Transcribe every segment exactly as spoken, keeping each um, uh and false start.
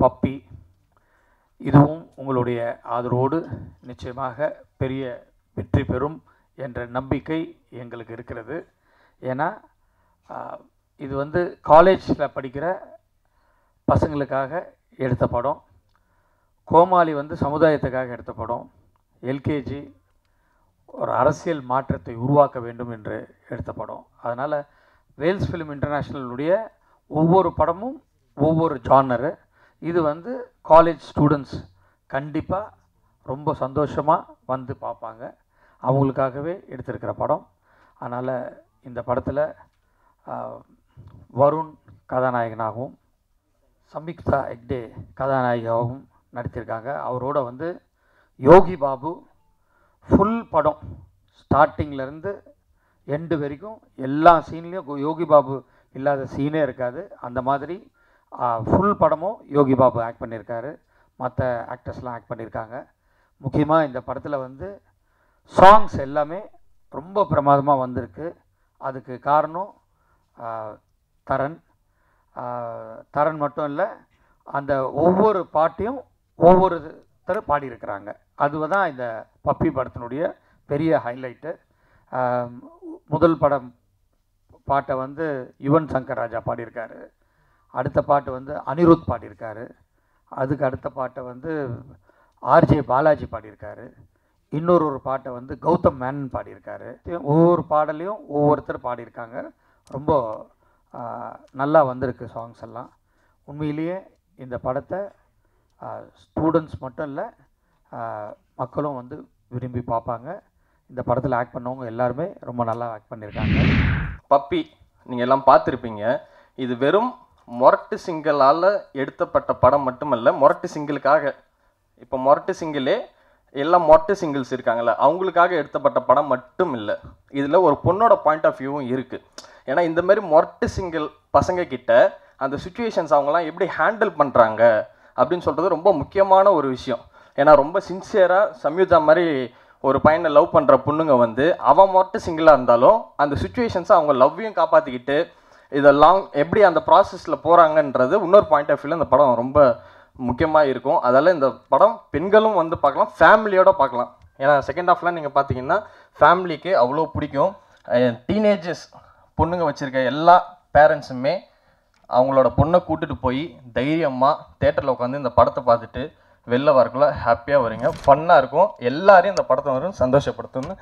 Puppy, இதுவும் உங்களுடைய ஆதரவோடு நிச்சயமாக பெரிய வெற்றி பெறும் என்ற நம்பிக்கை எங்களுக்கு இருக்கிறது. ஏன்னா இது வந்து காலேஜில் படிக்கிற பசங்களுக்காக எடுத்த படம், கோமாளி வந்து சமுதாயத்துக்காக எடுத்த படம், எல்கேஜி ஒரு அரசியல் மாற்றத்தை உருவாக்க வேண்டும் என்று எடுத்த படம். அதனால் வேல்ஸ் ஃபிலிம் இன்டர்நேஷ்னலுடைய ஒவ்வொரு படமும் ஒவ்வொரு ஜானரு. இது வந்து காலேஜ் ஸ்டூடெண்ட்ஸ் கண்டிப்பாக ரொம்ப சந்தோஷமாக வந்து பார்ப்பாங்க, அவங்களுக்காகவே எடுத்திருக்கிற படம். அதனால் இந்த படத்தில் வருண் கதாநாயகனாகவும் சம்யுக்தா ஹெக்டே கதாநாயகியாகவும் நடித்திருக்காங்க. அவரோட வந்து யோகி பாபு ஃபுல் படம் ஸ்டார்டிங்லேருந்து எண்டு வரைக்கும் எல்லா சீன்லேயும் யோகி பாபு இல்லாத சீனே இருக்காது. அந்த மாதிரி ஃபுல் படமும் யோகி பாபு ஆக்ட் பண்ணியிருக்காரு, மற்ற ஆக்டர்ஸ்லாம் ஆக்ட் பண்ணியிருக்காங்க. முக்கியமாக இந்த படத்தில் வந்து சாங்ஸ் எல்லாமே ரொம்ப பிரமாதமாக வந்திருக்கு. அதுக்கு காரணம் தரன் தரன் மட்டும் இல்லை, அந்த ஒவ்வொரு பாட்டையும் ஒவ்வொருத்தர் பாடியிருக்கிறாங்க. அதுதான் இந்த பப்பி படத்தினுடைய பெரிய ஹைலைட்டு. முதல் படம் பாட்டை வந்து யுவன் சங்கர் ராஜா பாடியிருக்காரு, அடுத்த பாட்டு வந்து அனிருத் பாடியிருக்காரு, அதுக்கு அடுத்த பாட்டை வந்து ஆர்ஜே பாலாஜி பாடியிருக்காரு, இன்னொரு ஒரு பாட்டை வந்து கௌதம் மேனன் பாடியிருக்காரு. ஒவ்வொரு பாடலையும் ஒவ்வொருத்தர் பாடியிருக்காங்க. ரொம்ப நல்லா வந்திருக்கு சாங்ஸ் எல்லாம். உண்மையிலேயே இந்த படத்தை ஸ்டூடெண்ட்ஸ் மட்டும் இல்லை, மக்களும் வந்து விரும்பி பார்ப்பாங்க. இந்த படத்தில் ஆக்ட் பண்ணவங்க எல்லாருமே ரொம்ப நல்லா ஆக்ட் பண்ணியிருக்காங்க. பப்பி நீங்கள் எல்லாம் பார்த்துருப்பீங்க. இது வெறும் மொரட்டு சிங்களால் எடுத்தப்பட்ட படம் மட்டுமல்ல, மொரட்டு சிங்கிளுக்காக, இப்போ மொரட்டு சிங்கிளே எல்லா மொரட்டு சிங்கிள்ஸ் இருக்காங்களே அவங்களுக்காக எடுத்தப்பட்ட படம் மட்டும் இல்லை, இதில் ஒரு பொண்ணோட பாயிண்ட் ஆஃப் வியூவும் இருக்குது. ஏன்னா இந்தமாதிரி மொரட்டு சிங்கிள் பசங்கக்கிட்ட அந்த சுச்சுவேஷன்ஸ் அவங்களாம் எப்படி ஹேண்டில் பண்ணுறாங்க அப்படின்னு சொல்கிறது ரொம்ப முக்கியமான ஒரு விஷயம். ஏன்னா ரொம்ப சின்சியராக சம்யுக்தா மாதிரி ஒரு பையனை லவ் பண்ணுற பொண்ணுங்க வந்து அவன் மொரட்டு சிங்கிளாக இருந்தாலும் அந்த சுச்சுவேஷன்ஸை அவங்க லவ்வையும் காப்பாற்றிக்கிட்டு இதை லாங் எப்படி அந்த ப்ராசஸில் போகிறாங்கன்றது இன்னொரு பாயிண்ட் ஆஃப் வியூவில் இந்த படம் ரொம்ப முக்கியமாக இருக்கும். அதால் இந்த படம் பெண்களும் வந்து பார்க்கலாம், ஃபேமிலியோடு பார்க்கலாம். ஏன்னா செகண்ட் ஆஃப்லாம் நீங்கள் பார்த்தீங்கன்னா ஃபேமிலிக்கு அவ்வளோ பிடிக்கும். டீனேஜர்ஸ் பொண்ணுங்க வச்சுருக்க எல்லா பேரண்ட்ஸுமே அவங்களோட பொண்ணை கூட்டிகிட்டு போய் தைரியமாக தேட்டரில் உட்காந்து இந்த படத்தை பார்த்துட்டு வெளில வரக்குள்ள ஹாப்பியாக வருங்க, ஃபன்னாக இருக்கும். எல்லாரையும் இந்த படத்தை வரும் சந்தோஷப்படுத்தும்னு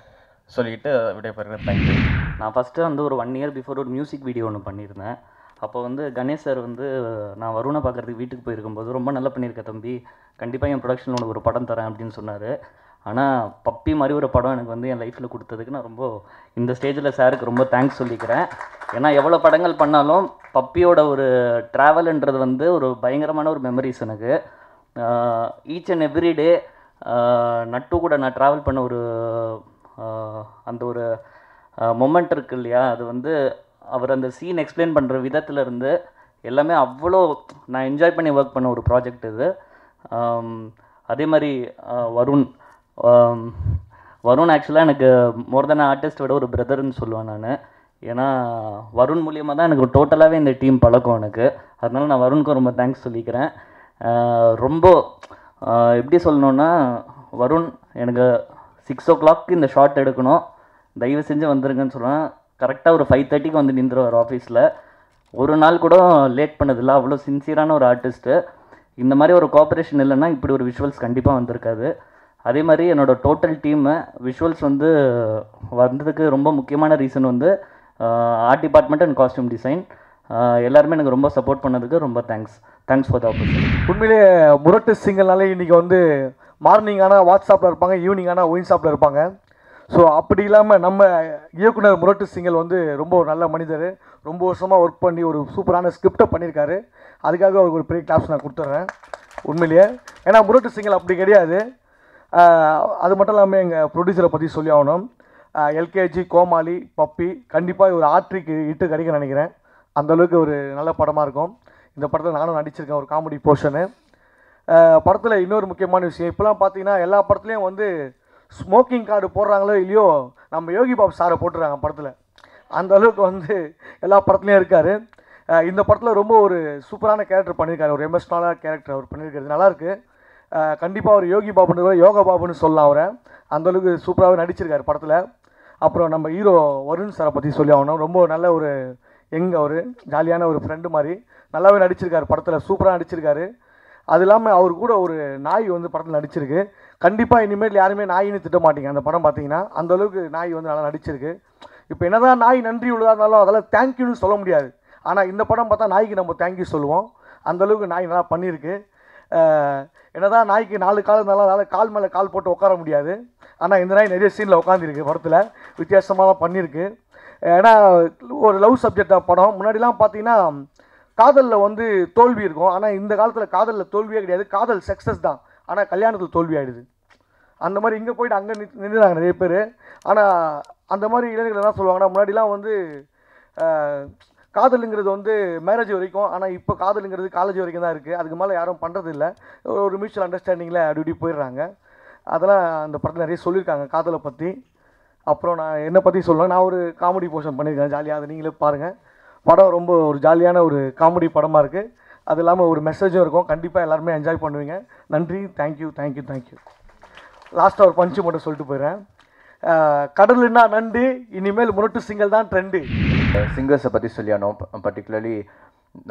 சொல்லிக்கிட்டு விடைபெறுகிறேன். தேங்க்யூ. நான் ஃபஸ்ட்டு வந்து ஒரு ஒன் இயர் பிஃபோர் ஒரு மியூசிக் வீடியோ ஒன்று பண்ணியிருந்தேன். அப்போ வந்து கணேஷ் சார் வந்து நான் வருணை பார்க்குறதுக்கு வீட்டுக்கு போயிருக்கும்போது ரொம்ப நல்லா பண்ணியிருக்கேன் தம்பி, கண்டிப்பாக என் ப்ரொடக்ஷனில் உனக்கு ஒரு படம் தரேன் அப்படின்னு சொன்னார். ஆனால் பப்பி மாதிரி ஒரு படம் எனக்கு வந்து என் லைஃப்பில் கொடுத்ததுக்கு நான் ரொம்ப இந்த ஸ்டேஜில் சாருக்கு ரொம்ப தேங்க்ஸ் சொல்லிக்கிறேன். ஏன்னா எவ்வளோ படங்கள் பண்ணாலும் பப்பியோட ஒரு ட்ராவல்ன்றது வந்து ஒரு பயங்கரமான ஒரு மெமரிஸ் எனக்கு. ஈச் அண்ட் எவ்ரி டே நட்டு கூட நான் ட்ராவல் பண்ண ஒரு அந்த ஒரு மொமெண்ட் இருக்கு இல்லையா, அது வந்து அவர் அந்த சீன் எக்ஸ்பிளைன் பண்ணுற விதத்துலேருந்து எல்லாமே அவ்வளோ நான் என்ஜாய் பண்ணி ஒர்க் பண்ண ஒரு ப்ராஜெக்ட் இது. அதே மாதிரி வருண் வருண் ஆக்சுவலாக எனக்கு மோர் தென் ஆர்டிஸ்ட் விட ஒரு பிரதர்ன்னு சொல்லுவேன் நான். ஏன்னா வருண் மூலியமாக தான் எனக்கு டோட்டலாகவே இந்த டீம் பழக்கம் எனக்கு. அதனால் நான் வருணுக்கு ரொம்ப தேங்க்ஸ் சொல்லிக்கிறேன். ரொம்ப எப்படி சொல்லணுன்னா, வருண் எனக்கு சிக்ஸ் ஓ கிளாக்கு இந்த ஷார்ட் எடுக்கணும், தயவு செஞ்சு வந்துருங்கன்னு சொல்லுவேன். கரெக்டாக ஒரு ஃபைவ் தேர்ட்டிக்கு வந்து நின்றுவார் ஆஃபீஸில். ஒரு நாள் கூட லேட் பண்ணதில்லை, அவ்வளோ சின்சியரான ஒரு ஆர்டிஸ்ட்டு. இந்த மாதிரி ஒரு கோஆப்ரேஷன் இல்லைன்னா இப்படி ஒரு விஷுவல்ஸ் கண்டிப்பாக வந்திருக்காது. அதே மாதிரி என்னோடய டோட்டல் டீமு விஷுவல்ஸ் வந்து வந்ததுக்கு ரொம்ப முக்கியமான ரீசன் வந்து art department and costume design எல்லாருமே எனக்கு ரொம்ப சப்போர்ட் பண்ணதுக்கு ரொம்ப thanks. Thanks for the opportunity. உண்மையிலே முரட்டு சிங்கள்னாலே இன்றைக்கி வந்து மார்னிங் ஆனால் வாட்ஸ்அப்பில் இருப்பாங்க, ஈவினிங் ஆனால் ஒயின் ஷாப்பில் இருப்பாங்க. ஸோ அப்படி இல்லாமல் நம்ம இயக்குனர் முரட்டு சிங்கல் வந்து ரொம்ப ஒரு நல்ல மனிதர், ரொம்ப வருஷமாக ஒர்க் பண்ணி ஒரு சூப்பரான ஸ்கிரிப்டை பண்ணியிருக்காரு. அதுக்காக அவருக்கு ஒரு பெரிய கிளாப்ஸ் நான் கொடுத்துட்றேன் உண்மையிலேயே. ஏன்னா முரட்டு சிங்கல் அப்படி கிடையாது, அது மட்டும் இல்லாமல் எங்கள் ப்ரொடியூசரை பற்றி சொல்லி ஆகணும். எல்கேஜி, கோமாளி, பப்பி கண்டிப்பாக ஒரு ஆட்ரிக்கு இட்டு கிடைக்குன்னு நினைக்கிறேன். அந்தளவுக்கு ஒரு நல்ல படமாக இருக்கும். இந்த படத்தில் நானும் நடிச்சிருக்கேன் ஒரு காமெடி போர்ஷனு. படத்தில் இன்னொரு முக்கியமான விஷயம், இப்போலாம் பார்த்தீங்கன்னா எல்லா படத்துலையும் வந்து ஸ்மோக்கிங் கார்டு போடுறாங்களோ இல்லையோ நம்ம யோகி பாபு சாரை போட்டுறாங்க படத்தில். அந்தளவுக்கு வந்து எல்லா படத்துலையும் இருக்கார். இந்த படத்தில் ரொம்ப ஒரு சூப்பரான கேரக்டர் பண்ணியிருக்காரு, ஒரு எமோஷ்னலான கேரக்டர் அவர் பண்ணியிருக்காரு, நல்லாயிருக்கு. கண்டிப்பாக ஒரு யோகி பாபுன்னு யோகா பாபுன்னு சொல்லலாம் அவரை, அந்தளவுக்கு சூப்பராகவே நடிச்சிருக்காரு படத்தில். அப்புறம் நம்ம ஹீரோ வருண் சாரை பற்றி சொல்லி ஆகணும். ரொம்ப நல்ல ஒரு எங்க ஒரு ஜாலியான ஒரு ஃப்ரெண்டு மாதிரி நல்லாவே நடிச்சிருக்காரு படத்தில், சூப்பராக நடிச்சிருக்காரு. அது இல்லாமல் அவர் கூட ஒரு நாய் வந்து படத்தில் நடிச்சிருக்கு. கண்டிப்பாக இனிமேல் யாருமே நாயின்னு திட்ட மாட்டீங்க அந்த படம் பார்த்தீங்கன்னா, அந்தளவுக்கு நாய் வந்து நல்லா நடிச்சிருக்கு. இப்போ என்ன தான் நாய் நன்றி உள்ளதாக இருந்தாலும் அதெல்லாம் தேங்க்யூன்னு சொல்ல முடியாது. ஆனால் இந்த படம் பார்த்தா நாய்க்கு நம்ம தேங்க்யூ சொல்லுவோம், அந்தளவுக்கு நாய் நல்லா பண்ணியிருக்கு. என்ன தான் நாய்க்கு நாலு கால் இருந்தாலும் அதனால் கால் மேலே கால் போட்டு உட்கார முடியாது. ஆனால் இந்த நாய் நிறைய சீனில் உட்காந்துருக்கு படத்தில், வித்தியாசமாக பண்ணியிருக்கு. ஏன்னா ஒரு லவ் சப்ஜெக்டாக படம். முன்னாடிலாம் பார்த்தீங்கன்னா காதலில் வந்து தோல்வி இருக்கும், ஆனால் இந்த காலத்தில் காதலில் தோல்வியே கிடையாது, காதல் சக்ஸஸ் தான். ஆனால் கல்யாணத்தில் தோல்வி ஆகிடுது. அந்த மாதிரி இங்கே போய்ட்டு அங்கே நின்று நின்றுறாங்க நிறைய பேர். ஆனால் அந்த மாதிரி இளைஞர்கள் என்ன சொல்லுவாங்கன்னா, முன்னாடிலாம் வந்து காதலுங்கிறது வந்து மேரேஜ் வரைக்கும், ஆனால் இப்போ காதலுங்கிறது காலேஜ் வரைக்கும் தான் இருக்குது. அதுக்கு மேலே யாரும் பண்ணுறது இல்லை, ஒரு மியூச்சுவல் அண்டர்ஸ்டாண்டிங்கில் அப்படி இப்படி போயிடுறாங்க. அதெல்லாம் அந்த படத்தில் நிறைய சொல்லியிருக்காங்க காதலை பற்றி. அப்புறம் நான் என்னை பற்றி சொல்லுவேன், நான் ஒரு காமெடி போர்ஷன் பண்ணியிருக்கேன் ஜாலியாக, அதை நீங்களே பாருங்கள். படம் ரொம்ப ஒரு ஜாலியான ஒரு காமெடி படமாக இருக்குது. அது இல்லாமல் ஒரு மெசேஜும் இருக்கும், கண்டிப்பாக எல்லாருமே என்ஜாய் பண்ணுவீங்க. நன்றி, தேங்க்யூ தேங்க்யூ தேங்க்யூ. லாஸ்ட்டாக ஒரு பஞ்சு மட்டும் சொல்லிட்டு போயிடுறேன். கடலுன்னா நண்டு, இனிமேல் முரட்டு சிங்கல் தான் ட்ரெண்டு. சிங்கர்ஸை பற்றி சொல்லியானோம், பர்டிகுலர்லி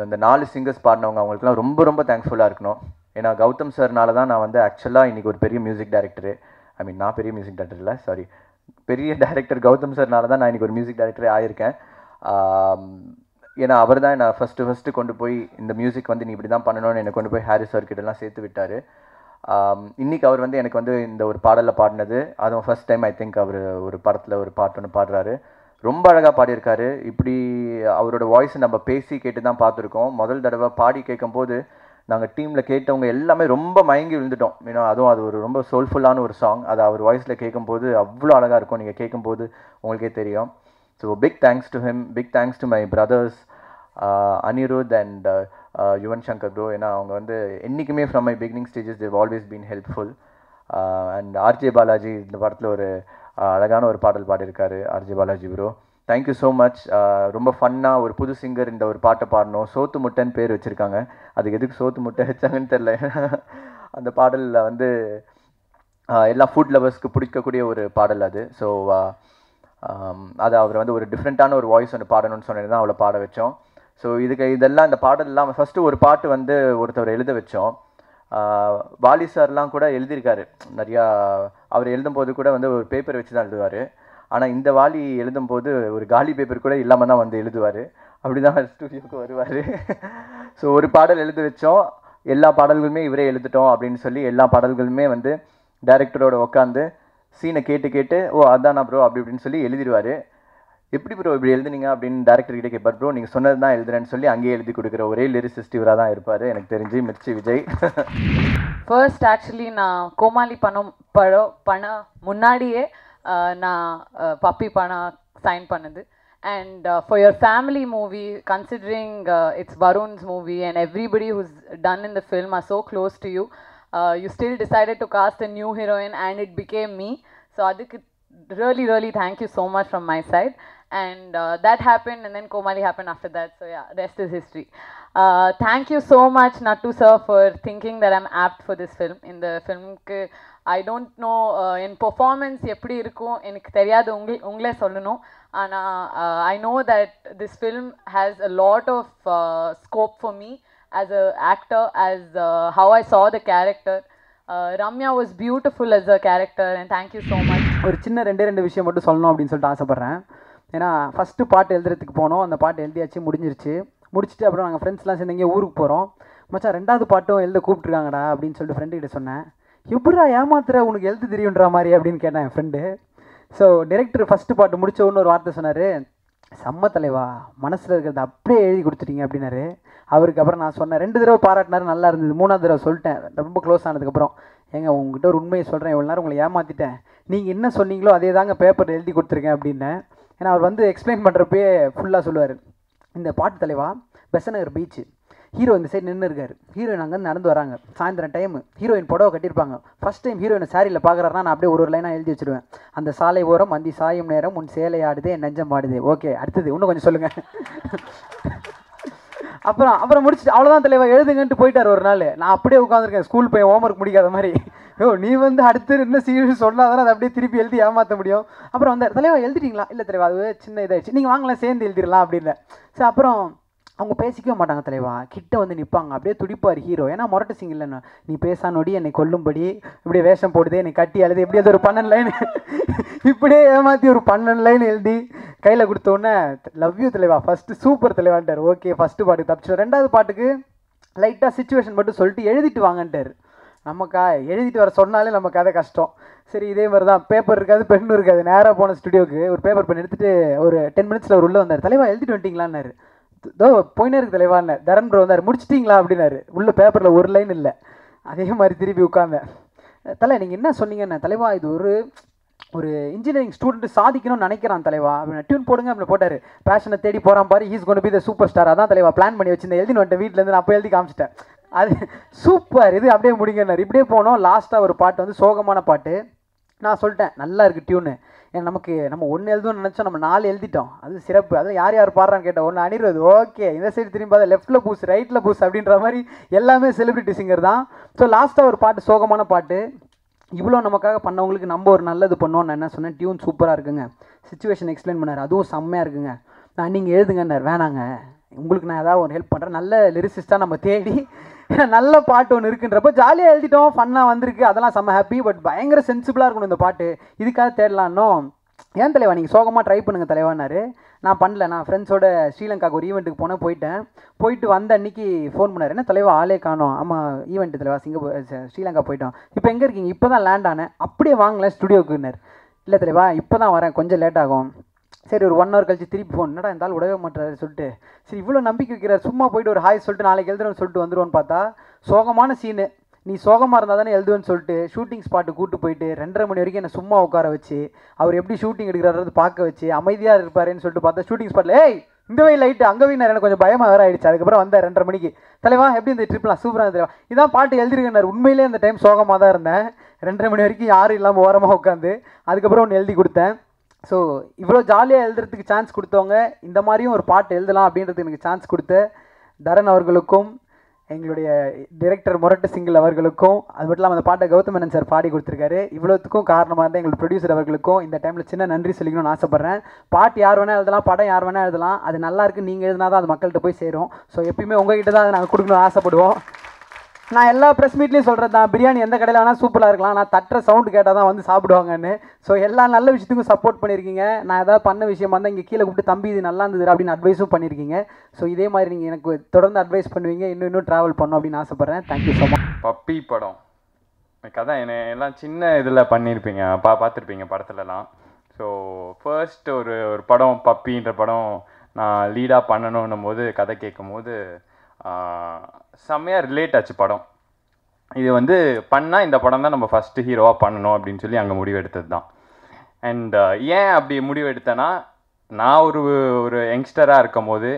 இந்த நாலு சிங்கர்ஸ் பாடினவங்க அவங்களுக்குலாம் ரொம்ப ரொம்ப தேங்க்ஃபுல்லாக இருக்கணும். ஏன்னா கௌதம் சார்னால தான் நான் வந்து ஆக்சுவலாக இன்றைக்கி ஒரு பெரிய மியூசிக் டைரக்டரு, ஐ மீன் நான் பெரிய மியூசிக் டைரக்டர் இல்லை சாரி பெரிய டைரக்டர் கௌதம் சார்னால தான் நான் இன்றைக்கி ஒரு மியூசிக் டைரக்டரே ஆகியிருக்கேன். ஏன்னா அவர் தான் நான் ஃபஸ்ட்டு ஃபஸ்ட்டு கொண்டு போய் இந்த மியூசிக் வந்து நீ இப்படி தான் பண்ணணும்னு என்னை கொண்டு போய் ஹாரிஸ் சார்கிட்டலாம் சேர்த்து விட்டார். இன்றைக்கி அவர் வந்து எனக்கு வந்து இந்த ஒரு பாடலில் பாடினது அதுவும் ஃபஸ்ட் டைம் ஐ திங்க் அவர் ஒரு படத்தில் ஒரு பாட்டு ஒன்று பாடுறாரு, ரொம்ப அழகாக பாடியிருக்காரு. இப்படி அவரோட வாய்ஸை நம்ம பேசி கேட்டு தான் பார்த்துருக்கோம். முதல் தடவை பாடி கேட்கும்போது நாங்கள் டீமில் கேட்டவங்க எல்லாமே ரொம்ப மயங்கி விழுந்துட்டோம். ஏன்னா அதுவும் அது ஒரு ரொம்ப சோல்ஃபுல்லான ஒரு சாங், அது அவர் வாய்ஸில் கேட்கும்போது அவ்வளோ அழகாக இருக்கும். நீங்கள் கேட்கும்போது உங்களுக்கே தெரியும். So big thanks to him, big thanks to my brothers Anirudh and Yuvan Shankar bro. ஏன்னா அவங்க வந்து என்றைக்குமே from my beginning stages they've always been helpful. And RJ Balaji இந்த படத்தில் ஒரு அழகான ஒரு பாடல் பாடியிருக்காரு RJ Balaji bro. Thank you so much. ரொம்ப ஃபன்னாக ஒரு புது சிங்கர் இந்த ஒரு பாட்டை பாடணும். சோத்து முட்டைன்னு பேர் வச்சுருக்காங்க, அதுக்கு எதுக்கு சோத்து முட்டை வச்சாங்கன்னு தெரில. அந்த பாடலில் வந்து எல்லா ஃபுட் லவர்ஸ்க்கு பிடிக்கக்கூடிய ஒரு பாடல் அது. ஸோ அது அவர் வந்து ஒரு டிஃப்ரெண்ட்டான ஒரு வாய்ஸ் ஒன்று பாடணும்னு சொன்னது தான் அவளை பாட வச்சோம். ஸோ இதுக்கு இதெல்லாம் இந்த பாடலாம் ஃபஸ்ட்டு ஒரு பாட்டு வந்து ஒருத்தவர் எழுத வச்சோம். வாலி சார்லாம் கூட எழுதியிருக்காரு நிறையா. அவர் எழுதும்போது கூட வந்து ஒரு பேப்பர் வச்சு தான் எழுதுவார். ஆனால் இந்த வாலி எழுதும்போது ஒரு காலி பேப்பர் கூட இல்லாமல் தான் வந்து எழுதுவார், அப்படி தான் ஸ்டூடியோவுக்கு வருவார். ஸோ ஒரு பாடல் எழுத வச்சோம், எல்லா பாடல்களுமே இவரே எழுதிட்டோம் அப்படின்னு சொல்லி எல்லா பாடல்களுமே வந்து டைரக்டரோட உட்காந்து சீனை கேட்டு கேட்டு ஓ அதானா ப்ரோ அப்படி இப்படின்னு சொல்லி எழுதிடுவார். எப்படி ப்ரோ இப்படி எழுதுனீங்க அப்படின்னு டேரக்டர்கிட்ட கேட்பார். ப்ரோ நீங்கள் சொன்னது தான் எழுதுறேன்னு சொல்லி அங்கேயே எழுதி கொடுக்குற ஒரே லிரிசிஸ்ட் இவராக தான் இருப்பார் எனக்கு தெரிஞ்சு, மிர்ச்சி விஜய். ஃபர்ஸ்ட் ஆக்சுவலி நான் கோமாளி பணம் படம் பண்ண முன்னாடியே நான் பப்பி பணம் சைன் பண்ணுது. And for your family movie considering it's Varun's movie and everybody who's done in the film are so close to you, you still decided to cast a new heroine and it became me. So அதுக்கு really really thank you so much from my side. And uh, that happened and then Komali happened after that, so yeah, rest is history. Uh, thank you so much Nattu sir for thinking that I'm apt for this film. In the film I don't know uh, in performance eppadi irukum enakku theriyadhu ungal ungale sollanum, ana I know that this film has a lot of uh, scope for me as a actor, as uh, how I saw the character. Uh, Ramya was beautiful as a character and thank you so much. ஒரு சின்ன ரெண்டே ரெண்டு விஷயம் மட்டும் சொல்லணும் அப்படின்னு சொல்லிட்டு ஆசைப்பட்றேன். ஏன்னா ஃபஸ்ட்டு பாட்டு எழுதுறதுக்கு போனோம், அந்த பாட்டு எழுதியாச்சு முடிஞ்சிருச்சு. முடிச்சுட்டு அப்புறம் நாங்கள் ஃப்ரெண்ட்ஸ்லாம் சேர்ந்து எங்கேயோ ஊருக்கு போகிறோம். மச்சான் ரெண்டாவது பாட்டும் எழுத கூப்பிட்ருக்காங்கடா அப்படின்னு சொல்லிட்டு ஃப்ரெண்டுக்கிட்ட சொன்னேன். எப்படா ஏமாத்துற உனக்கு எழுத தெரியுன்ற மாதிரி அப்படின்னு கேட்டேன் என் ஃப்ரெண்டு. ஸோ டேரக்டர் ஃபஸ்ட்டு பாட்டு முடிச்சோன்னு ஒரு வார்த்தை சொன்னார், செம்ம தலைவா மனசில் இருக்கிறத அப்படியே எழுதி கொடுத்துட்டீங்க அப்படின்னாரு. அவருக்கு அப்புறம் நான் சொன்னேன், ரெண்டு தடவை பாராட்டினாரு நல்லா இருந்தது, மூணாவது தடவை சொல்லிட்டேன் ரொம்ப க்ளோஸ் ஆனதுக்கப்புறம் ஏங்க உங்கள்கிட்ட ஒரு உண்மையை சொல்கிறேன், இவ்வளோ நேரம் உங்களை ஏமாற்றிட்டேன், நீங்கள் என்ன சொன்னீங்களோ அதே தாங்க பேப்பர் எழுதி கொடுத்துருக்கேன் அப்படின்னேன். ஏன்னா அவர் வந்து எக்ஸ்பிளைன் பண்ணுறப்பயே ஃபுல்லாக சொல்லுவார். இந்த பாட்டு தலைவா பெசநகர் பீச்சு, ஹீரோ இந்த சைடு நின்று இருக்காரு, ஹீரோயின் அங்கே நடந்து வராங்க, சாயந்தரம் டைமு, ஹீரோயின் புடவை கட்டியிருப்பாங்க, ஃபஸ்ட் டைம் ஹீரோயினை சாரியில் பார்க்குறாருனா நான் அப்படியே ஒரு ஒரு லைனாக எழுதி வச்சுருவேன். அந்த சாலை ஓரம் அந்தி சாயும் நேரம் உன் சேலை ஆடுதே என் நெஞ்சம் ஆடுது. ஓகே அடுத்தது இன்னும் கொஞ்சம் சொல்லுங்கள். அப்புறம் அப்புறம் முடிச்சுட்டு அவ்வளோதான் தலைவா எழுதுங்கன்ட்டு போயிட்டார். ஒரு நாள் நான் அப்படியே உட்காந்துருக்கேன், ஸ்கூல் போய் ஹோம் ஒர்க் முடிக்காத மாதிரி. ஓ நீ வந்து அடுத்து என்ன சீரியஸ் சொன்னாதானே அதை அப்படியே திருப்பி எழுதி ஏமாற்ற முடியும். அப்புறம் அந்த தலைவா எழுதிட்டீங்களா? இல்லை தலைவா அது சின்ன இதாகிடுச்சு, நீங்கள் வாங்கலாம் சேர்ந்து எழுதிடலாம் அப்படின்னு. சரி அப்புறம் அவங்க பேசிக்கவே மாட்டாங்க தலைவா, கிட்ட வந்து நிற்பாங்க, அப்படியே துடிப்பார் ஹீரோ. ஏன்னா மொரட்டு சிங் இல்லைண்ணா, நீ பேசானோடி என்னை கொல்லும்படி, இப்படியே வேஷம் போடுதே என்னை கட்டி எழுது, எப்படி அது ஒரு பன்னெண்டு லைன் இப்படியே ஏமாற்றி ஒரு பன்னெண்டு லைன் எழுதி கையில் கொடுத்தோன்னே லவ் யூ தலைவா ஃபஸ்ட்டு சூப்பர் தலைவான்ட்டார். ஓகே ஃபஸ்ட்டு பாட்டுக்கு தப்பிச்சு, ரெண்டாவது பாட்டுக்கு லைட்டாக சுச்சுவேஷன் மட்டும் சொல்லிட்டு எழுதிட்டு வாங்கன்ட்டார். நமக்கா எழுதிட்டு வர சொன்னாலே நம்ம கதை கஷ்டம். சரி இதே மாதிரி தான், பேப்பர் இருக்காது பெண்ணும் இருக்காது, நேராக போன ஸ்டுடியோவுக்கு ஒரு பேப்பர் பெண் எடுத்துகிட்டு ஒரு டென் மினிட்ஸில் ஒரு உள்ளே வந்தார். தலைவா எழுதிட்டு வந்துட்டீங்களான்னாரு. தோ போயினே இருக்கு தலைவான்னு தரன் ப்ரோ வந்தார். முடிச்சிட்டிங்களா அப்படின்னாரு. உள்ள பேப்பரில் ஒரு லைன் இல்லை. அதே மாதிரி திருப்பி உட்காந்தேன். தலை நீங்கள் என்ன சொன்னீங்கண்ணே? தலைவா இது ஒரு ஒரு இன்ஜினியரிங் ஸ்டூடெண்ட் சாதிக்கணும்னு நினைக்கிறான் தலைவா அப்படின்னு டியூன் போடுங்க அப்படின்னு போட்டார். பேஷனை தேடி போகிறான் பாரு, ஹீஸ் கொண்டு போய் இந்த சூப்பர் ஸ்டார். அதான் தலைவா பிளான் பண்ணி வச்சிருந்தேன், எழுதினு வந்துட்டேன் வீட்டிலேருந்து, நான் அப்போ எழுதி காமிச்சிட்டேன். அது சூப்பர், இது அப்படியே முடிங்கன்னாரு. இப்படியே போனோம். லாஸ்ட்டாக ஒரு பாட்டு வந்து சோகமான பாட்டு. நான் சொல்லிட்டேன் நல்லா இருக்குது டியூனு, ஏன்னா நமக்கு நம்ம ஒன்று எழுதுன்னு நினச்சோம், நம்ம நாலு எழுதிட்டோம், அது சிறப்பு. அதுவும் யார் யார் பாடுறான்னு கேட்டேன். ஒன்று அனிருத், ஓகே இந்த சைடு திரும்பி பார்த்தா லெஃப்ட்டில் பூசு ரைட்டில் பூசு அப்படின்ற மாதிரி எல்லாமே செலிபிரிட்டி சிங்கர் தான். ஸோ லாஸ்ட்டாக ஒரு பாட்டு சோகமான பாட்டு. இவ்வளோ நமக்காக பண்ணவங்களுக்கு நம்ம ஒரு நல்லது பண்ணோன்னு நான் என்ன சொன்னேன், டியூன் சூப்பராக இருக்குங்க, சிச்சுவேஷன் எக்ஸ்பிளைன் பண்ணார், அதுவும் செம்மையாக இருக்குங்க, நான் நீங்கள் எழுதுங்கன்னார். வேணாங்க உங்களுக்கு நான் ஏதாவது ஒரு ஹெல்ப் பண்ணுறேன், நல்ல லிரிசிஸ்ட்டாக நம்ம தேடி நல்ல பாட்டு ஒன்று இருக்குன்றப்போ ஜாலியாக எழுதிட்டோம், ஃபன்னாக வந்திருக்கு, அதெல்லாம் செம்ம ஹாப்பி. பட் பயங்கர சென்சிபிளாக இருக்கணும் இந்த பாட்டு, இதுக்காக தேடலான்னோ. ஏன் தலைவா நீங்கள் சோகமாக ட்ரை பண்ணுங்கள் தலைவான்னாரு. நான் பண்ணல, நான் ஃப்ரெண்ட்ஸோட ஸ்ரீலங்காவுக்கு ஒரு ஈவெண்ட்டுக்கு போனேன், போயிட்டேன். போயிட்டு வந்த அன்றைக்கி ஃபோன் பண்ணார். என்ன தலைவா ஆளே காணோம். ஆமாம் ஈவெண்ட்டு தலைவா சிங்கப்பூர் ஸ்ரீலங்கா போயிட்டோம். இப்போ எங்கே இருக்கீங்க? இப்போ தான் லேண்ட் ஆனேன். அப்படியே வாங்கலேன் ஸ்டுடியோக்குன்னார். இல்லை தலைவா இப்போ தான் வரேன், கொஞ்சம் லேட் ஆகும். சரி ஒரு ஒன் ஹவர் கழிச்சு திருப்பி ஃபோன். என்னடா இருந்தாலும் விடவே மாட்டாரு சொல்லிட்டு, சரி இவ்வளோ நம்பிக்கை வைக்கிறார், சும்மா போயிட்டு ஒரு ஹாய் சொல்லிட்டு நாளைக்கு எழுதுறோன்னு சொல்லிட்டு வந்துடுவோன்னு பார்த்தா சோகமான சீனு. நீ சோகமாக இருந்தால் தானே எழுதுவேன்னு சொல்லிட்டு ஷூட்டிங் ஸ்பாட்டு கூப்பிட்டு போயிட்டு ரெண்டரை மணி வரைக்கும் என்னை சும்மா உட்கார வச்சு, அவர் எப்படி ஷூட்டிங் எடுக்கிறாரு பார்க்க வச்சு, அமைதியாக இருப்பாருன்னு சொல்லிட்டு பார்த்தா ஷூட்டிங் ஸ்பாட்டில் ஏய் இந்த வை லைட்டு அங்கே போய் நான் எனக்கு கொஞ்சம் பயமாக வேறு ஆகிடுச்சு. அதுக்கப்புறம் வந்தேன் ரெண்டரை மணிக்கு. தலைவா எப்படி இந்த ட்ரிப்லாம் சூப்பராக தலைவா இதான் பாட்டு எழுதிருக்கேன். உண்மையிலே அந்த டைம் சோகமாக தான் இருந்தேன், ரெண்டரை மணி வரைக்கும் யாரும் இல்லாமல் ஓரமாக உட்காந்து. அதுக்கப்புறம் ஒன்று எழுதி கொடுத்தேன். ஸோ இவ்வளோ ஜாலியாக எழுதுறதுக்கு சான்ஸ் கொடுத்தவங்க, இந்த மாதிரியும் ஒரு பாட்டு எழுதலாம் அப்படின்றது எனக்கு சான்ஸ் கொடுத்த தரன் அவர்களுக்கும், எங்களுடைய டைரக்டர் மொரட்டு சிங்கிள் அவர்களுக்கும், அது மட்டும் இல்லாமல் அந்த பாட்டை கௌதமேனன் சார் பாடி கொடுத்துருக்காரு, இவ்வளோத்துக்கும் காரணமாக இருந்தால் எங்கள் ப்ரொடியூசர் அவர்களுக்கும் இந்த டைமில் சின்ன நன்றி சொல்லிக்கணும்னு ஆசைப்பட்றேன். பாட்டு யார் வேணால் எழுதலாம், படம் யார் வேணால் எழுதலாம், அது நல்லாயிருக்கு நீங்கள் எழுதினா தான் அது மக்கள்கிட்ட போய் சேரும். ஸோ எப்பயுமே உங்கள்கிட்ட தான் அதை நாங்கள் கொடுக்கணும்னு ஆசைப்படுவோம். நான் எல்லா ப்ரெஸ் மீட்லேயும் சொல்கிறது தான், பிரியாணி எந்த கடையில் வேணால் சூப்பராக இருக்கலாம், நான் தட்டுற சவுண்டு கேட்டால் தான் வந்து சாப்பிடுவாங்கன்னு. ஸோ எல்லா நல்ல விஷயத்துக்கும் சப்போர்ட் பண்ணியிருக்கீங்க. நான் ஏதாவது பண்ண விஷயமா இருந்தால் இங்கே கீழே கூப்பிட்டு தம்பி இது நல்லா இருந்தது அப்படின்னு அட்வைஸும் பண்ணியிருக்கீங்க. ஸோ இதே மாதிரி நீங்கள் எனக்கு தொடர்ந்து அட்வைஸ் பண்ணுவீங்க, இன்னும் இன்னும் ட்ராவல் பண்ணணும் அப்படின்னு ஆசைப்பட்றேன். Thank you so much. பப்பி படம் கதை என்ன எல்லாம் சின்ன இதில் பண்ணியிருப்பீங்க, பா பார்த்துருப்பீங்க படத்துலலாம். ஸோ ஃபர்ஸ்ட் ஒரு ஒரு படம் பப்பின்ற படம் நான் லீடாக பண்ணணும்னும் போது கதை கேட்கும் போது செம்மையாக ரிலேட் ஆச்சு படம். இது வந்து பண்ணால் இந்த படம் தான் நம்ம ஃபஸ்ட்டு ஹீரோவாக பண்ணணும் அப்படின்னு சொல்லி அங்கே முடிவெடுத்தது தான். அண்ட் ஏன் அப்படி முடிவெடுத்தேன்னா, நான் ஒரு ஒரு யங்ஸ்டராக இருக்கும் போது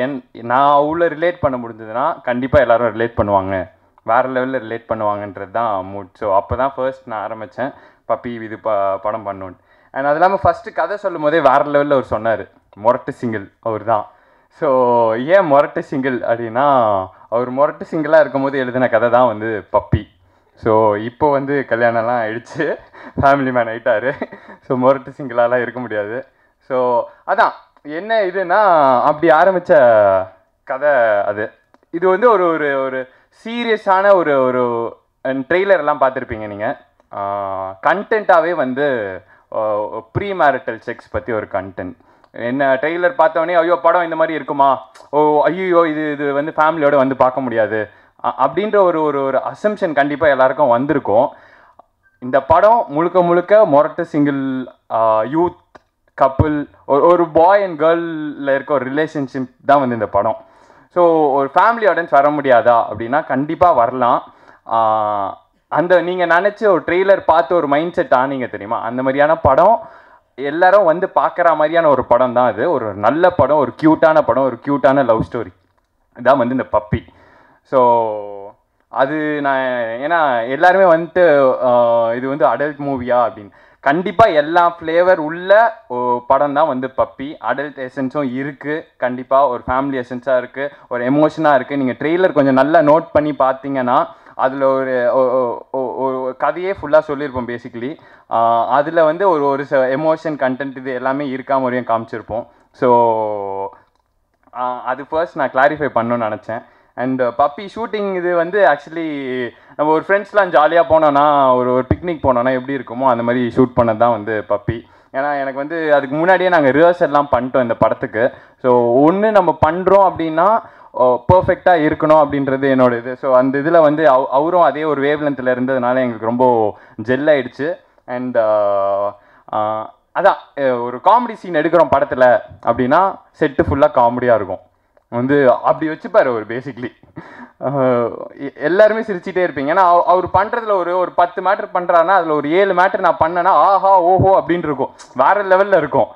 என் நான் அவ்வளோ ரிலேட் பண்ண முடிஞ்சதுன்னா கண்டிப்பாக எல்லோரும் ரிலேட் பண்ணுவாங்க, வேறு லெவலில் ரிலேட் பண்ணுவாங்கன்றது தான் மூட். ஸோ அப்போ தான் ஃபர்ஸ்ட் நான் ஆரம்பித்தேன் பப்பி இது ப படம் பண்ணணுன்னு. அண்ட் அது இல்லாமல் ஃபஸ்ட்டு கதை சொல்லும் போதே வேறு லெவலில் அவர் சொன்னார், மொரட்டு சிங்கிள் அவர் தான். ஸோ ஏன் மொரட்டு சிங்கிள் அப்படின்னா, அவர் மொரட்டு சிங்கிளாக இருக்கும்போது எழுதின கதை தான் வந்து பப்பி. ஸோ இப்போ வந்து கல்யாணம்லாம் ஆயிடுச்சு, ஃபேமிலி மேன் ஆகிட்டாரு, ஸோ மொரட்டு சிங்கிளாலாம் இருக்க முடியாது. ஸோ அதான் என்ன இதுன்னா அப்படி ஆரம்பித்த கதை அது. இது வந்து ஒரு ஒரு ஒரு சீரியஸான ஒரு ஒரு ட்ரெய்லர்லாம் பார்த்துருப்பீங்க நீங்கள். கண்டென்ட்டாகவே வந்து ப்ரீ மேரிட்டல் செக்ஸ் பற்றி ஒரு கண்டென்ட். என்ன ட்ரெய்லர் பார்த்தோன்னே ஐயோ படம் இந்த மாதிரி இருக்குமா, ஓ ஐயோ இது இது வந்து ஃபேமிலியோடு வந்து பார்க்க முடியாது அப்படின்ற ஒரு ஒரு ஒரு அசம்ஷன் கண்டிப்பாக எல்லாருக்கும் வந்திருக்கும். இந்த படம் முழுக்க முழுக்க மொரட்டு சிங்கிள் யூத் கப்புள் ஒரு ஒரு பாய் அண்ட் கேர்ளில் இருக்க ஒரு ரிலேஷன்ஷிப் தான் வந்து இந்த படம். ஸோ ஒரு ஃபேமிலி ஆடியன்ஸ் வர முடியாதா அப்படின்னா கண்டிப்பாக வரலாம். அந்த நீங்கள் நினச்ச ஒரு ட்ரெய்லர் பார்த்து ஒரு மைண்ட் செட் ஆனீங்க தெரியுமா, அந்த மாதிரியான படம் எல்லாரும் வந்து பார்க்குற மாதிரியான ஒரு படம் தான் அது. ஒரு நல்ல படம், ஒரு க்யூட்டான படம், ஒரு க்யூட்டான லவ் ஸ்டோரி இதான் வந்து இந்த பப்பி. ஸோ அது நான் ஏன்னா எல்லாருமே வந்துட்டு இது வந்து அடல்ட் மூவியா அப்படின்னு, கண்டிப்பாக எல்லா ஃப்ளேவர் உள்ள படம் தான் வந்து பப்பி. அடல்ட் எசன்ஸும் இருக்குது, கண்டிப்பாக ஒரு ஃபேமிலி எசன்ஸாக இருக்குது, ஒரு எமோஷனாக இருக்குது. நீங்கள் ட்ரெய்லர் கொஞ்சம் நல்லா நோட் பண்ணி பார்த்தீங்கன்னா அதில் ஒரு கதையே ஃபுல்லாக சொல்லியிருப்போம் பேசிக்கலி. அதில் வந்து ஒரு ஒரு எமோஷன் கண்டென்ட் இது எல்லாமே இருக்கா மாதிரியும் காமிச்சிருப்போம். ஸோ அது ஃபர்ஸ்ட் நான் கிளாரிஃபை பண்ணணும்னு நினச்சேன். அண்ட் பப்பி ஷூட்டிங் இது வந்து ஆக்சுவலி நம்ம ஒரு ஃப்ரெண்ட்ஸ்லாம் ஜாலியாக போனோன்னா, ஒரு ஒரு பிக்னிக் போனோன்னா எப்படி இருக்குமோ அந்த மாதிரி ஷூட் பண்ணது தான் வந்து பப்பி. ஏன்னா எனக்கு வந்து அதுக்கு முன்னாடியே நாங்கள் ரிஹர்சல்லாம் பண்ணிட்டோம் இந்த படத்துக்கு. ஸோ ஒன்று நம்ம பண்ணுறோம் அப்படின்னா பர்ஃபெக்டாக இருக்கணும் அப்படின்றது என்னோட இது. ஸோ அந்த இதில் வந்து அவ் அவரும் அதே ஒரு வேவ் லென்த்தில் இருந்ததுனால எங்களுக்கு ரொம்ப ஜெல் ஆகிடுச்சு. அண்ட் அதான் ஒரு காமெடி சீன் எடுக்கிறோம் படத்தில் அப்படின்னா செட்டு ஃபுல்லாக காமெடியாக இருக்கும் வந்து அப்படி வச்சுப்பார் அவர். பேசிக்லி எல்லாருமே சிரிச்சிட்டே இருப்பீங்க. ஏன்னா அவர் பண்ணுறதுல ஒரு ஒரு பத்து மேட்டர் பண்ணுறாருன்னா அதில் ஒரு ஏழு மேட்டர் நான் பண்ணேன்னா ஆஹா ஓஹோ அப்படின்னு இருக்கும், வேறு லெவலில் இருக்கும்.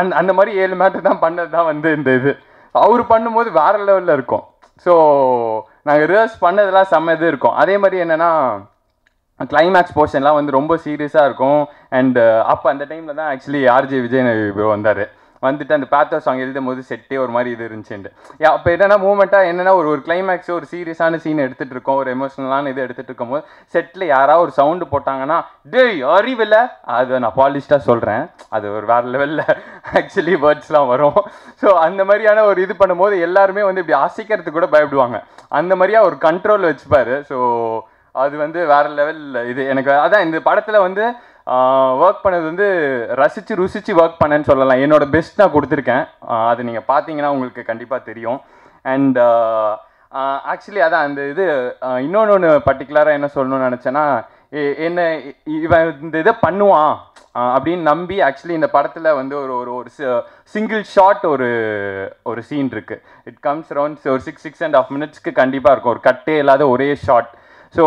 அந் அந்த மாதிரி ஏழு மேட்டர் தான் பண்ணது தான் வந்து இந்த இது. அவர் பண்ணும்போது வேறு லெவலில் இருக்கும். ஸோ நாங்கள் ரிஹர்ஸ் பண்ணதெல்லாம் செம்ம இது இருக்கும். அதே மாதிரி என்னென்னா கிளைமேக்ஸ் போர்ஷன்லாம் வந்து ரொம்ப சீரியஸாக இருக்கும். அண்டு அப்போ அந்த டைமில் தான் ஆக்சுவலி ஆர்ஜே விஜய் வந்தார். வந்துட்டு அந்த பேத்தோ சாங் எழுதும் போது செட்டே ஒரு மாதிரி இது இருந்துச்சுண்டு. அப்போ என்னென்னா மூமெண்ட்டாக என்னென்னா ஒரு ஒரு கிளைமேக்ஸு ஒரு சீரியஸான சீன் எடுத்துகிட்டு இருக்கோம், ஒரு எமோஷனலான இது எடுத்துகிட்டு இருக்கும்போது செட்டில் யாராவது ஒரு சவுண்டு போட்டாங்கன்னா டேய் அறிவில்லை, அதை நான் பாலிஷ்டாக சொல்கிறேன், அது ஒரு வேறு லெவலில் ஆக்சுவலி வேர்ட்ஸ்லாம் வரும். ஸோ அந்த மாதிரியான ஒரு இது பண்ணும்போது எல்லாருமே வந்து இப்படி அசைக்கிறதுக்கு கூட பயப்படுவாங்க. அந்த மாதிரியாக ஒரு கண்ட்ரோல் வச்சுப்பார். ஸோ அது வந்து வேறு லெவலில் இது எனக்கு அதான் இந்த படத்தில் வந்து ஒர்க் பண்ணது வந்து ரசித்து ருசித்து ஒர்க் பண்ணேன்னு சொல்லலாம். என்னோட பெஸ்ட் நான் கொடுத்துருக்கேன், அது நீங்கள் பார்த்தீங்கன்னா உங்களுக்கு கண்டிப்பாக தெரியும். அண்ட் ஆக்சுவலி அதான் அந்த இது இன்னொன்று ஒன்று பர்டிகுலராக என்ன சொல்லணும்னு நினச்சேன்னா, என்ன இவன் இந்த இதை பண்ணுவான் அப்படின்னு நம்பி ஆக்சுவலி இந்த படத்தில் வந்து ஒரு ஒரு ஒரு சிங்கிள் ஷாட் ஒரு ஒரு சீன் இருக்குது. இட் கம்ஸ் அரவுண்ட் ஒரு சிக்ஸ் சிக்ஸ் அண்ட் ஹாஃப் மினிட்ஸ்க்கு கண்டிப்பாக இருக்கும், ஒரு கட்டே இல்லாத ஒரே ஷாட். ஸோ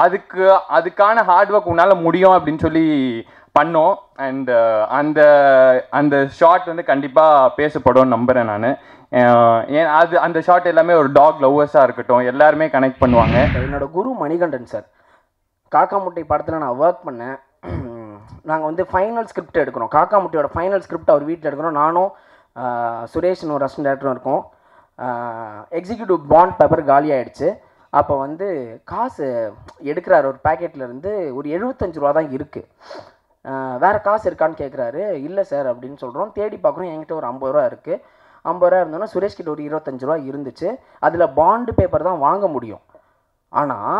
அதுக்கு அதுக்கான ஹார்ட் ஒர்க் உன்னால் முடியும் அப்படின்னு சொல்லி பண்ணோம். அண்டு அந்த அந்த ஷாட் வந்து கண்டிப்பாக பேசப்படும்னு நம்புகிறேன் நான். ஏன் அது அந்த ஷாட் எல்லாமே ஒரு டாக் லவ்வர்ஸாக இருக்கட்டும், எல்லாருமே கனெக்ட் பண்ணுவாங்க. என்னோடய குரு மணிகண்டன் சார். காக்கா முட்டை படத்தில் நான் ஒர்க் பண்ணேன். நாங்கள் வந்து ஃபைனல் ஸ்கிரிப்ட் எடுக்கிறோம், காக்கா முட்டையோட ஃபைனல் ஸ்கிரிப்ட் அவர் வீட்டில் எடுக்கிறோம். நானும் சுரேஷ்னு ஒரு அசிஸ்டன்ட் டேரக்டரும் இருக்கோம். எக்ஸிக்யூட்டிவ் பாண்ட் பேப்பர் காலி ஆகிடுச்சு. அப்போ வந்து காசு எடுக்கிறாரு ஒரு பேக்கெட்லேருந்து, ஒரு எழுபத்தஞ்சு ரூபா தான் இருக்குது, வேறு காசு இருக்கான்னு கேட்குறாரு. இல்லை சார் அப்படின்னு சொல்கிறோம். தேடி பார்க்குறோம், என்கிட்ட ஒரு ஐம்பது ரூபா இருக்குது. ஐம்பது ரூபா இருந்தோன்னா சுரேஷ்கிட்ட ஒரு இருபத்தஞ்சு ரூபா இருந்துச்சு. அதில் பாண்டு பேப்பர் தான் வாங்க முடியும். ஆனால்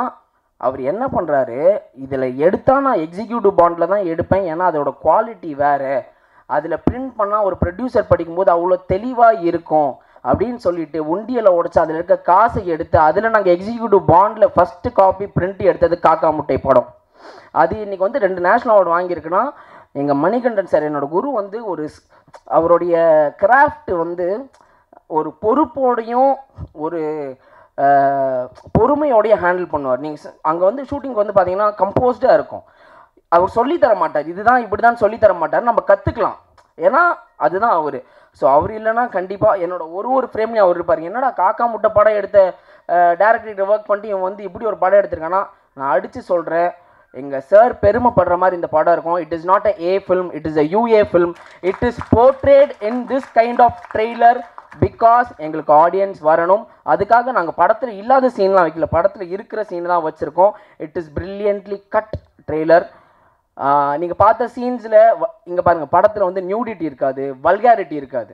அவர் என்ன பண்ணுறாரு, இதில் எடுத்தால் நான் எக்ஸிக்யூட்டிவ் பாண்டில் தான் எடுப்பேன், ஏன்னா அதோடய குவாலிட்டி வேறு, அதில் பிரிண்ட் பண்ணால் ஒரு ப்ரொடியூசர் படிக்கும்போது அவ்வளோ தெளிவாக இருக்கும் அப்படின்னு சொல்லிட்டு உண்டியில் உடச்சி அதில் இருக்க காசை எடுத்து அதில் நாங்கள் எக்ஸிக்யூட்டிவ் பாண்டில் ஃபஸ்ட்டு காப்பி பிரிண்ட் எடுத்தது காக்கா முட்டை படம். அது இன்றைக்கி வந்து ரெண்டு நேஷ்னல் அவார்டு வாங்கியிருக்குன்னா எங்கள் மணிகண்டன் சார் என்னோடய குரு வந்து ஒரு அவருடைய கிராஃப்ட் வந்து ஒரு பொறுப்போடையும் ஒரு பொறுமையோடைய ஹேண்டில் பண்ணுவார். நீங்கள் அங்கே வந்து ஷூட்டிங்க்கு வந்து பார்த்தீங்கன்னா கம்போஸ்டாக இருக்கும். அவர் சொல்லித்தர மாட்டார், இதுதான் இப்படி தான் சொல்லித்தர மாட்டார், நம்ம கற்றுக்கலாம், ஏன்னா அதுதான் அவர். ஸோ அவர் இல்லைன்னா கண்டிப்பாக என்னோட ஒரு ஒரு ஃப்ரேம்லேயும் அவர் இருப்பார். என்னடா காக்கா முட்டை படம் எடுத்த டேரக்டர்கிட்ட ஒர்க் பண்ணிட்டு இவன் வந்து இப்படி ஒரு படம் எடுத்திருக்கான்னா, நான் அடித்து சொல்கிறேன், எங்கள் சார் பெருமைப்படுற மாதிரி இந்த படம் இருக்கும். It is not a A film, it is a UA film, it is portrayed in this kind of trailer because எங்களுக்கு ஆடியன்ஸ் வரணும். அதுக்காக நாங்கள் படத்தில் இல்லாத சீன்லாம் வைக்கல, படத்தில் இருக்கிற சீன் தான் வச்சுருக்கோம். It is brilliantly cut trailer. நீங்கள் பார்த்த சீன்ஸில் இங்கே பாருங்கள், படத்தில் வந்து நியூடிட்டி இருக்காது, வல்காரிட்டி இருக்காது.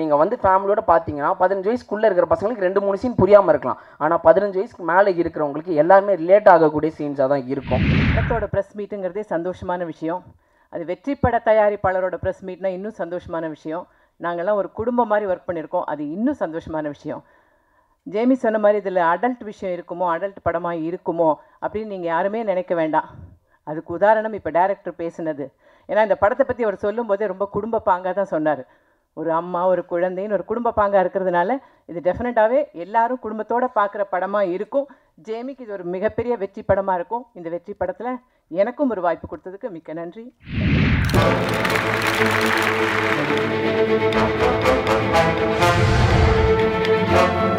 நீங்கள் வந்து ஃபேமிலியோடு பார்த்தீங்கன்னா பதினஞ்சு வயசுக்குள்ளே இருக்கிற பசங்களுக்கு ரெண்டு மூணு சீன் புரியாமல் இருக்கலாம், ஆனால் பதினஞ்சு வயசுக்கு மேலே இருக்கிறவங்களுக்கு எல்லாருமே ரிலேட் ஆகக்கூடிய சீன்ஸாக தான் இருக்கும். படத்தோட ப்ரெஸ் மீட்டுங்கிறதே சந்தோஷமான விஷயம். அது வெற்றி பட தயாரிப்பாளரோட ப்ரெஸ் மீட்னா இன்னும் சந்தோஷமான விஷயம். நாங்கள்லாம் ஒரு குடும்பம் மாதிரி ஒர்க் பண்ணியிருக்கோம், அது இன்னும் சந்தோஷமான விஷயம். ஜேமி சொன்ன மாதிரி இதில் அடல்ட் விஷயம் இருக்குமோ, அடல்ட் படமாக இருக்குமோ அப்படின்னு நீங்கள் யாருமே நினைக்க வேண்டாம். அதுக்கு உதாரணம் இப்போ டைரக்டர் பேசினது. ஏன்னா இந்த படத்தை பற்றி அவர் சொல்லும்போதே ரொம்ப குடும்ப பாங்காக தான் சொன்னார். ஒரு அம்மா ஒரு குழந்தைன்னு ஒரு குடும்ப பாங்காக இருக்கிறதுனால இது டெஃபினட்டாகவே எல்லாரும் குடும்பத்தோடு பார்க்குற படமாக இருக்கும். ஜேமிக்கு இது ஒரு மிகப்பெரிய வெற்றி படமாக இருக்கும். இந்த வெற்றி படத்தில் எனக்கும் ஒரு வாய்ப்பு கொடுத்ததுக்கு மிக்க நன்றி. Thank you.